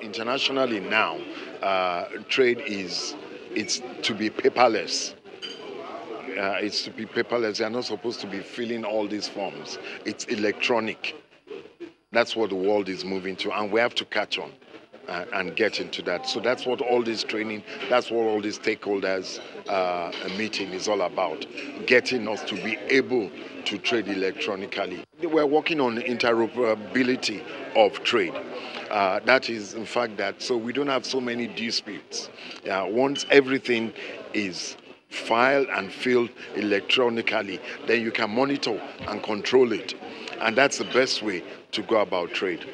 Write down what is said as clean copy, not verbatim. Internationally now, trade it's to be paperless. It's to be paperless. They're not supposed to be filling all these forms. It's electronic. That's what the world is moving to, and we have to catch on and get into that. So that's what all this training, that's what all these stakeholders meeting is all about, getting us to be able to trade electronically. We're working on interoperability of trade. That is, in fact, that so we don't have so many disputes. Once everything is filed and filled electronically, then you can monitor and control it. And that's the best way to go about trade.